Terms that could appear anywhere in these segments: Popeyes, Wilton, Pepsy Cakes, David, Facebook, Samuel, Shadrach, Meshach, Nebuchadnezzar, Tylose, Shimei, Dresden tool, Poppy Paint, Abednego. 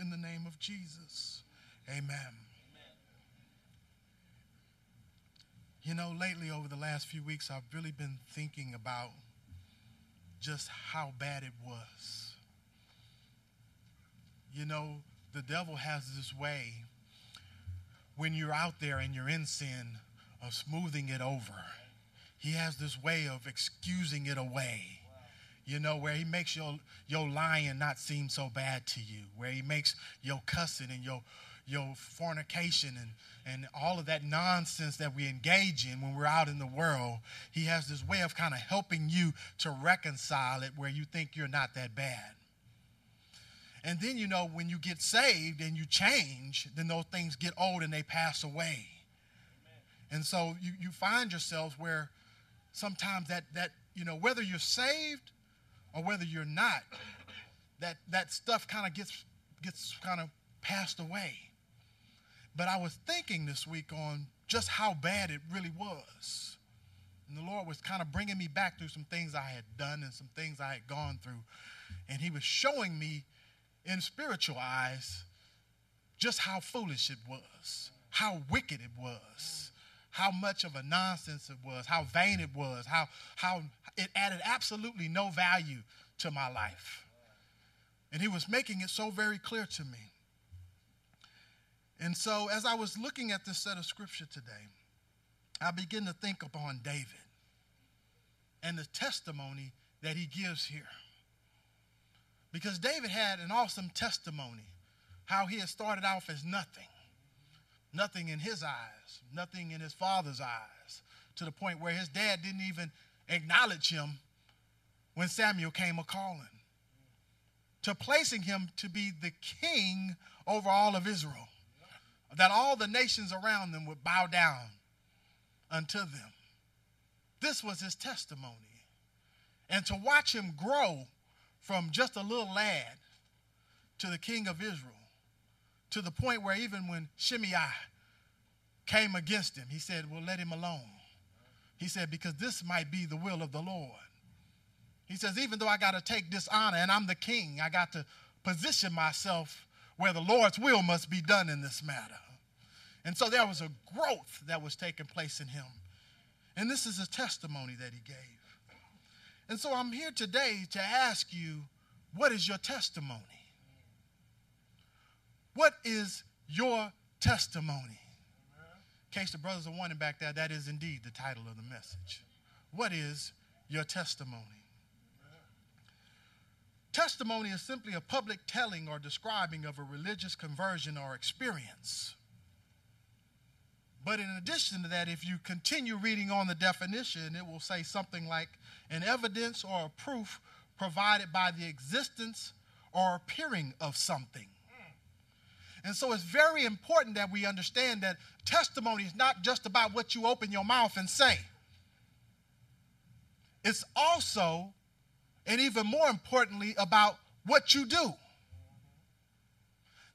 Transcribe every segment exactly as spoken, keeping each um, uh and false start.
in the name of Jesus. Amen. Amen. You know, lately over the last few weeks, I've really been thinking about just how bad it was. You know, the devil has this way, when you're out there and you're in sin, of smoothing it over. He has this way of excusing it away. You know, where he makes your, your lying not seem so bad to you, where he makes your cussing and your, your fornication and, and all of that nonsense that we engage in when we're out in the world. He has this way of kind of helping you to reconcile it where you think you're not that bad. And then, you know, when you get saved and you change, then those things get old and they pass away. Amen. And so you, you find yourselves where sometimes that, that, you know, whether you're saved or whether you're not, that, that stuff kind of gets, gets kind of passed away. But I was thinking this week on just how bad it really was. And the Lord was kind of bringing me back through some things I had done and some things I had gone through. And he was showing me in spiritual eyes just how foolish it was, how wicked it was, how much of a nonsense it was, how vain it was, how, how it added absolutely no value to my life. And he was making it so very clear to me. And so as I was looking at this set of scripture today, I began to think upon David and the testimony that he gives here. Because David had an awesome testimony, how he had started off as nothing, nothing in his eyes, nothing in his father's eyes, to the point where his dad didn't even acknowledge him when Samuel came a-calling, to placing him to be the king over all of Israel, that all the nations around them would bow down unto them. This was his testimony. And to watch him grow from just a little lad to the king of Israel, to the point where even when Shimei came against him, he said, well, let him alone. He said, because this might be the will of the Lord. He says, even though I got to take this honor and I'm the king, I got to position myself where the Lord's will must be done in this matter. And so there was a growth that was taking place in him. And this is a testimony that he gave. And so I'm here today to ask you, what is your testimony? What is your testimony? In case the brothers are wondering back there, that is indeed the title of the message. What is your testimony? Testimony is simply a public telling or describing of a religious conversion or experience. But in addition to that, if you continue reading on the definition, it will say something like an evidence or a proof provided by the existence or appearing of something. And so it's very important that we understand that testimony is not just about what you open your mouth and say. It's also, and even more importantly, about what you do.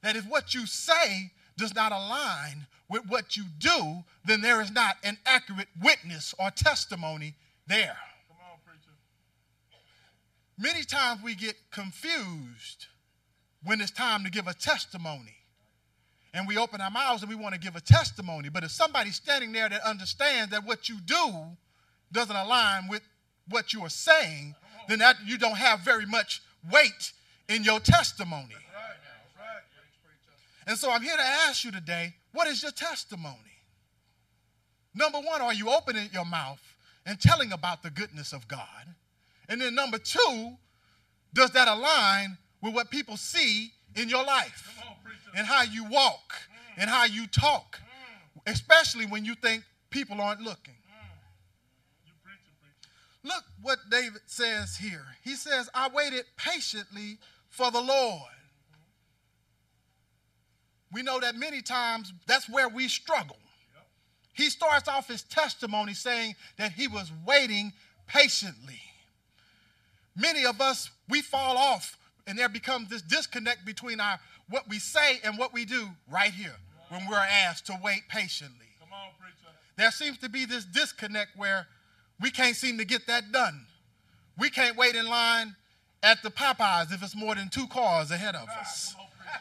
That if what you say does not align with what you do, then there is not an accurate witness or testimony there. Come on, preacher. Many times we get confused when it's time to give a testimony. And we open our mouths and we want to give a testimony. But if somebody's standing there that understands that what you do doesn't align with what you are saying, then that you don't have very much weight in your testimony. That's right. That's right. And so I'm here to ask you today, what is your testimony? Number one, are you opening your mouth and telling about the goodness of God? And then number two, does that align with what people see in your life? Come on, preacher. And how you walk mm. and how you talk, mm. especially when you think people aren't looking. Mm. You preaching, preacher. Look what David says here. He says, I waited patiently for the Lord. We know that many times that's where we struggle. Yep. He starts off his testimony saying that he was waiting patiently. Many of us, we fall off, and there becomes this disconnect between our what we say and what we do right here when we're asked to wait patiently. Come on, preacher. There seems to be this disconnect where we can't seem to get that done. We can't wait in line at the Popeyes if it's more than two cars ahead of ah, us. Come on, preacher.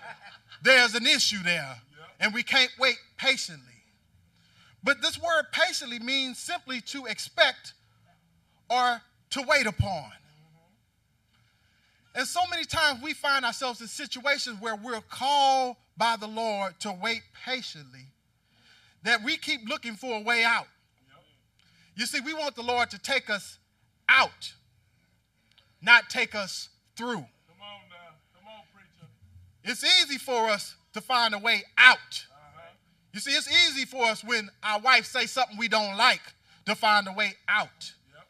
There's an issue there, and we can't wait patiently. But this word patiently means simply to expect or to wait upon. And so many times we find ourselves in situations where we're called by the Lord to wait patiently, that we keep looking for a way out. You see, we want the Lord to take us out, not take us through. Come on now. Come on, preacher. It's easy for us to find a way out. Uh-huh. You see, it's easy for us when our wife says something we don't like to find a way out. Yep.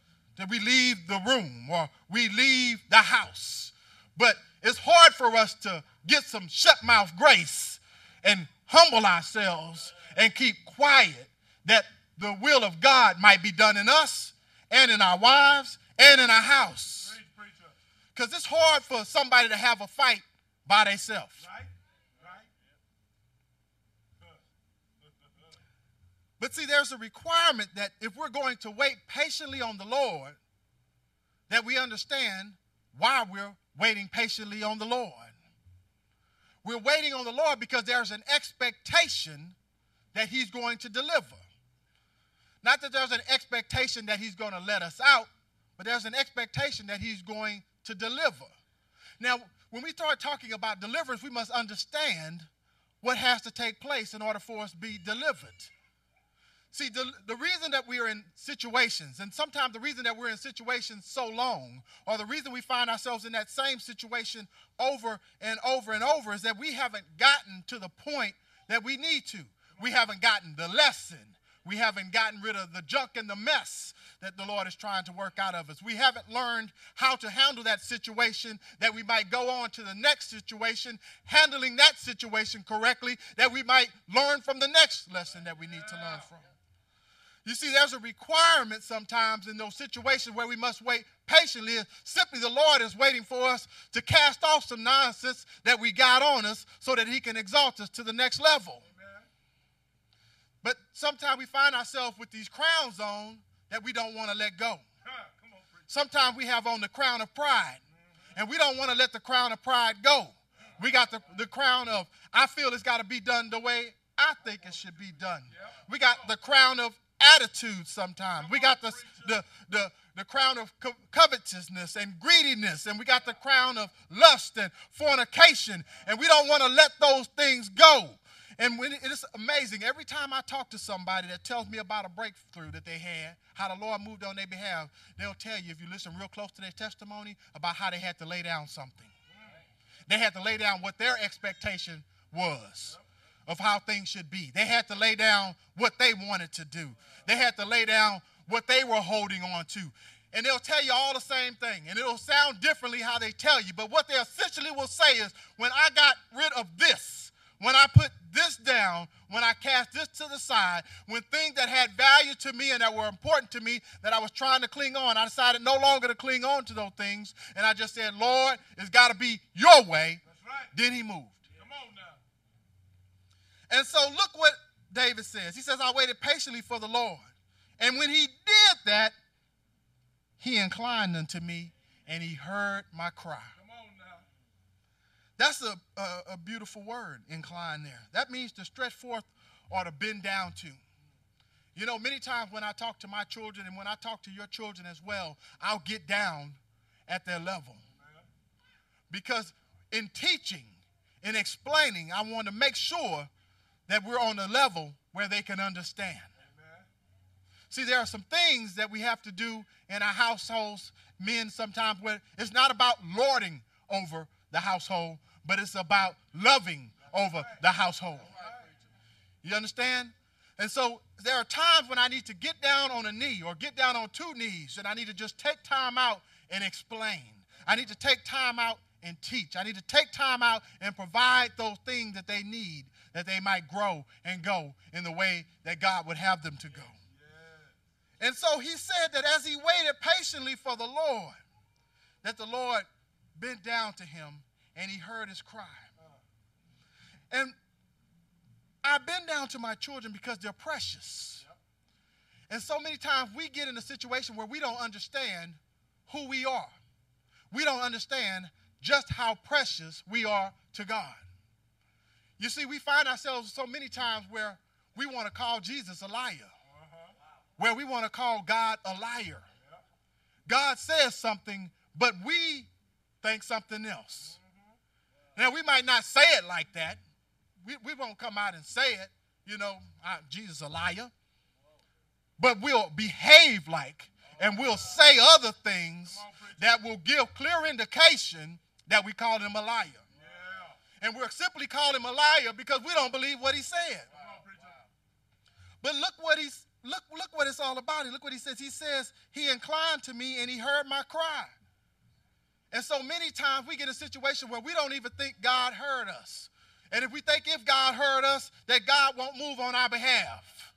That we leave the room or we leave the house. But it's hard for us to get some shut-mouth grace and humble ourselves and keep quiet, that the will of God might be done in us and in our wives and in our house. Because it's hard for somebody to have a fight by themselves. Right? Right? But see, there's a requirement that if we're going to wait patiently on the Lord, that we understand why we're waiting patiently on the Lord. We're waiting on the Lord because there's an expectation that he's going to deliver. Not that there's an expectation that he's going to let us out, but there's an expectation that he's going to deliver. Now, when we start talking about deliverance, we must understand what has to take place in order for us to be delivered. See, the, the reason that we are in situations, and sometimes the reason that we're in situations so long, or the reason we find ourselves in that same situation over and over and over, is that we haven't gotten to the point that we need to. We haven't gotten the lesson. We haven't gotten rid of the junk and the mess that the Lord is trying to work out of us. We haven't learned how to handle that situation, that we might go on to the next situation, handling that situation correctly, that we might learn from the next lesson that we need to learn from. You see, there's a requirement sometimes in those situations where we must wait patiently. Simply the Lord is waiting for us to cast off some nonsense that we got on us so that he can exalt us to the next level. But sometimes we find ourselves with these crowns on that we don't want to let go. Sometimes we have on the crown of pride, and we don't want to let the crown of pride go. We got the, the crown of, I feel it's got to be done the way I think it should be done. We got the crown of attitude sometimes. We got the, the, the, the crown of co- covetousness and greediness, and we got the crown of lust and fornication, and we don't want to let those things go. And when it, it's amazing, every time I talk to somebody that tells me about a breakthrough that they had, how the Lord moved on their behalf, they'll tell you, if you listen real close to their testimony, about how they had to lay down something. They had to lay down what their expectation was of how things should be. They had to lay down what they wanted to do. They had to lay down what they were holding on to. And they'll tell you all the same thing. And it'll sound differently how they tell you. But what they essentially will say is, when I got rid of this, when I put this down, when I cast this to the side, when things that had value to me and that were important to me that I was trying to cling on, I decided no longer to cling on to those things. And I just said, Lord, it's got to be your way. That's right. Then he moved. Come on now. And so look what David says. He says, I waited patiently for the Lord. And when he did that, he inclined unto me and he heard my cry. That's a, a, a beautiful word, incline there. That means to stretch forth or to bend down to. You know, many times when I talk to my children and when I talk to your children as well, I'll get down at their level. Because in teaching, in explaining, I want to make sure that we're on a level where they can understand. See, there are some things that we have to do in our households, men sometimes, where it's not about lording over the household, but it's about loving over the household. You understand? And so there are times when I need to get down on a knee or get down on two knees, and I need to just take time out and explain. I need to take time out and teach. I need to take time out and provide those things that they need, that they might grow and go in the way that God would have them to go. And so he said that as he waited patiently for the Lord, that the Lord bent down to him, and he heard his cry. And I bend down to my children because they're precious. And so many times we get in a situation where we don't understand who we are. We don't understand just how precious we are to God. You see, we find ourselves so many times where we want to call Jesus a liar, uh-huh. where we want to call God a liar. Yeah. God says something, but we think something else. Mm-hmm. Yeah. Now, we might not say it like that. We, we won't come out and say it, you know, Jesus a liar. Whoa. But we'll behave like oh, and we'll God. say other things on, that will give clear indication that we call him a liar. And we're simply calling him a liar because we don't believe what he said. Wow, wow. But look what he's look look what it's all about. Look what he says. He says, he inclined to me and he heard my cry. And so many times we get a situation where we don't even think God heard us. And if we think if God heard us, that God won't move on our behalf.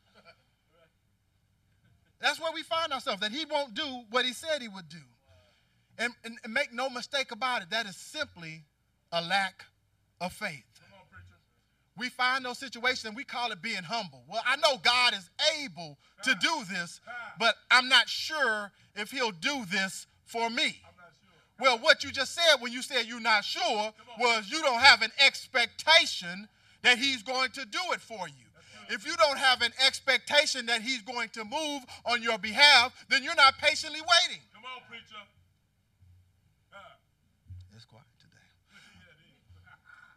That's where we find ourselves, that he won't do what he said he would do. And, and, and make no mistake about it, that is simply a lack of of faith. We find those situations and we call it being humble. Well, I know God is able to do this, but I'm not sure if he'll do this for me. Well, what you just said when you said you're not sure was you don't have an expectation that he's going to do it for you. If you don't have an expectation that he's going to move on your behalf, then you're not patiently waiting. Come on, preacher. It's quiet.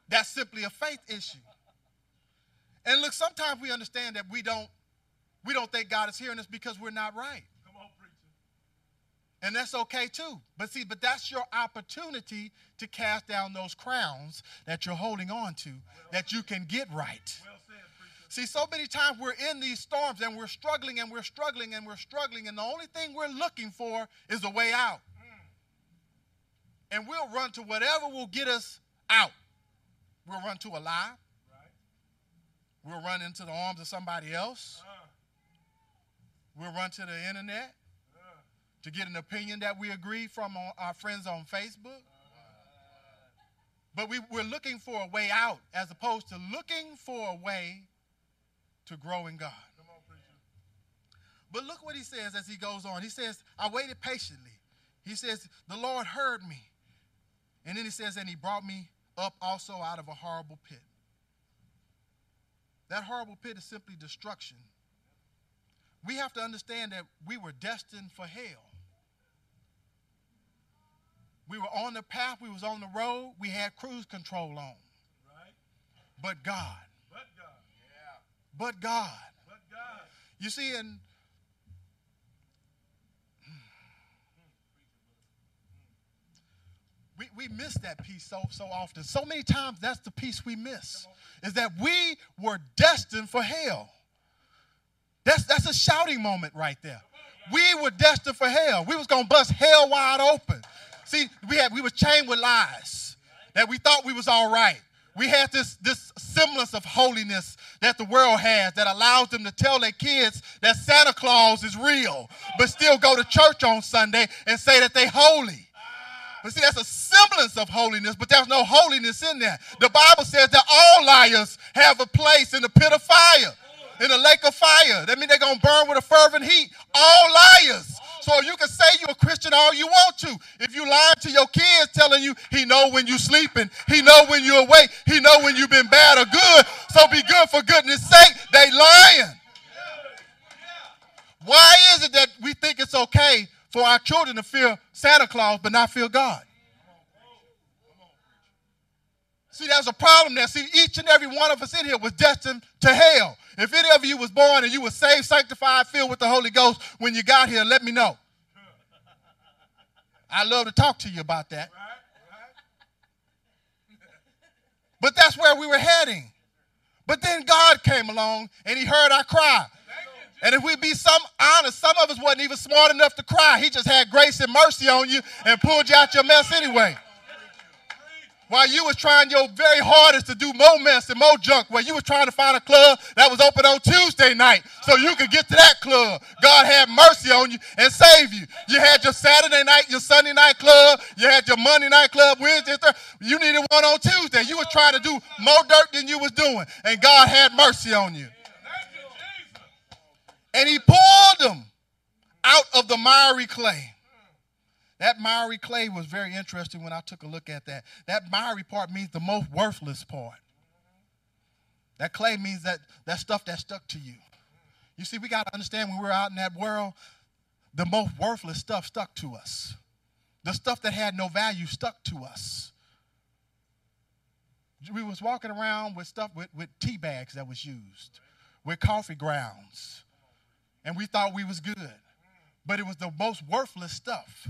That's simply a faith issue. And look, sometimes we understand that we don't, we don't think God is hearing us because we're not right. Come on, preacher. And that's okay too. But see, but that's your opportunity to cast down those crowns that you're holding on to, that you can get right. Well said, preacher. See, so many times we're in these storms and we're struggling and we're struggling and we're struggling, and the only thing we're looking for is a way out. Mm. And we'll run to whatever will get us out. We'll run to a lie. Right. We'll run into the arms of somebody else. Uh. We'll run to the internet uh. to get an opinion that we agree from our friends on Facebook. Uh. But we, we're looking for a way out as opposed to looking for a way to grow in God. Come on, preacher. But look what he says as he goes on. He says, I waited patiently. He says, the Lord heard me. And then he says, and he brought me up also out of a horrible pit. That horrible pit is simply destruction. We have to understand that we were destined for hell. We were on the path, we was on the road, we had cruise control on. Right. But God. But God. Yeah. But God. But God. You see, and We, we miss that piece so, so often. So many times that's the piece we miss, is that we were destined for hell. That's, that's a shouting moment right there. We were destined for hell. We was going to bust hell wide open. See, we had we were chained with lies that we thought we was all right. We had this, this semblance of holiness that the world has that allows them to tell their kids that Santa Claus is real, but still go to church on Sunday and say that they holy. But see, that's a semblance of holiness, but there's no holiness in there. The Bible says that all liars have a place in the pit of fire, in the lake of fire. That means they're going to burn with a fervent heat. All liars. So you can say you're a Christian all you want to. If you lie to your kids telling you he know when you're sleeping, he know when you're awake, he know when you've been bad or good, so be good for goodness sake, they lying. Why is it that we think it's okay for our children to fear Santa Claus but not fear God? See, there's a problem there. See, each and every one of us in here was destined to hell. If any of you was born and you were saved, sanctified, filled with the Holy Ghost when you got here, let me know. I'd love to talk to you about that. But that's where we were heading. But then God came along and he heard our cry. And if we be some honest, some of us wasn't even smart enough to cry. He just had grace and mercy on you and pulled you out your mess anyway. While you was trying your very hardest to do more mess and more junk, where you was trying to find a club that was open on Tuesday night so you could get to that club, God had mercy on you and saved you. You had your Saturday night, your Sunday night club, you had your Monday night club, Wednesday, Thursday. You needed one on Tuesday. You was trying to do more dirt than you was doing, and God had mercy on you. And he pulled them out of the miry clay. That miry clay was very interesting when I took a look at that. That miry part means the most worthless part. That clay means that, that stuff that stuck to you. You see, we got to understand when we're out in that world, the most worthless stuff stuck to us. The stuff that had no value stuck to us. We was walking around with stuff, with, with tea bags that was used, with coffee grounds, and we thought we was good. But it was the most worthless stuff.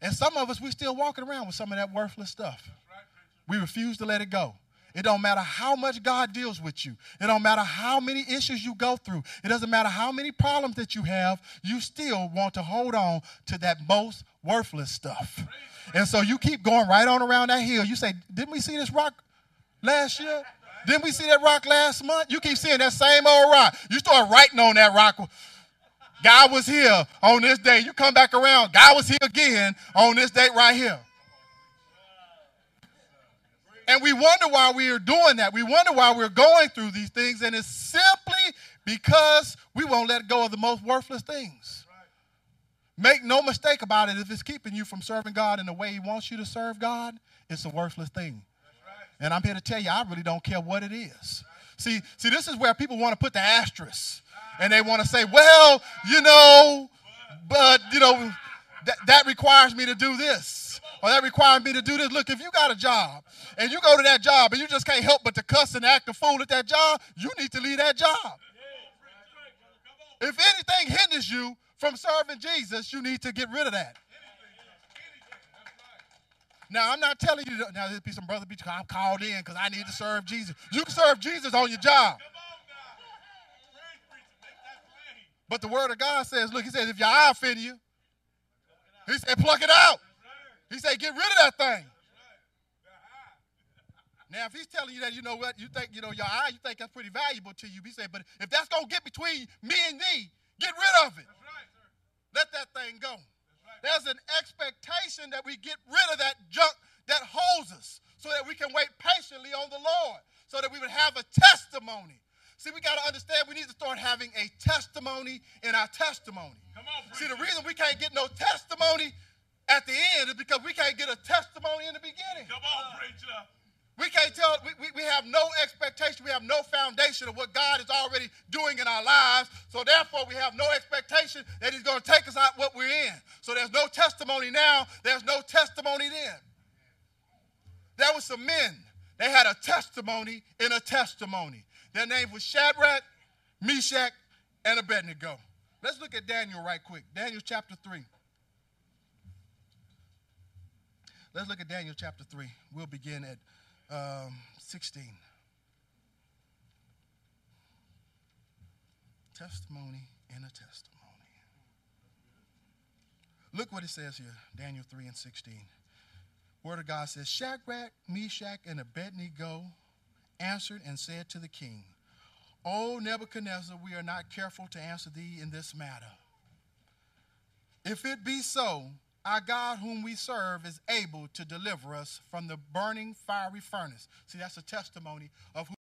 And some of us, we still walking around with some of that worthless stuff. We refuse to let it go. It don't matter how much God deals with you. It don't matter how many issues you go through. It doesn't matter how many problems that you have. You still want to hold on to that most worthless stuff. And so you keep going right on around that hill. You say, didn't we see this rock last year? Didn't we see that rock last month? You keep seeing that same old rock. You start writing on that rock. God was here on this day. You come back around. God was here again on this date right here. And we wonder why we are doing that. We wonder why we're going through these things. And it's simply because we won't let go of the most worthless things. Make no mistake about it. If it's keeping you from serving God in the way he wants you to serve God, it's a worthless thing. And I'm here to tell you, I really don't care what it is. See, see, this is where people want to put the asterisk. And they want to say, well, you know, but, you know, that, that requires me to do this. Or that requires me to do this. Look, if you got a job and you go to that job and you just can't help but to cuss and act a fool at that job, you need to leave that job. If anything hinders you from serving Jesus, you need to get rid of that. Now, I'm not telling you, to, now there'll be some brother, I'm called in because I need to serve Jesus. You can serve Jesus on your job. But the word of God says, look, he says, if your eye offend you, he said, pluck it out. He said, get rid of that thing. Now, if he's telling you that, you know what, you think, you know, your eye, you think that's pretty valuable to you. He said, but if that's going to get between me and thee, get rid of it. Let that thing go. There's an expectation that we get rid of that junk that holds us so that we can wait patiently on the Lord, so that we would have a testimony. See, we got to understand we need to start having a testimony in our testimony. Come on, see, the reason we can't get no testimony at the end is because we can't get a testimony in the beginning. Come on, preacher. We can't tell, we, we, we have no expectation, we have no foundation of what God is already doing in our lives, so therefore we have no expectation that he's going to take us out what we're in. So there's no testimony now, there's no testimony then. There were some men, they had a testimony in a testimony. Their name was Shadrach, Meshach, and Abednego. Let's look at Daniel right quick. Daniel chapter three. Let's look at Daniel chapter three. We'll begin at um, sixteen. Testimony and a testimony. Look what it says here, Daniel three and sixteen. Word of God says, Shadrach, Meshach, and Abednego answered and said to the king, O Nebuchadnezzar, we are not careful to answer thee in this matter. If it be so, our God whom we serve is able to deliver us from the burning fiery furnace. See, that's a testimony of who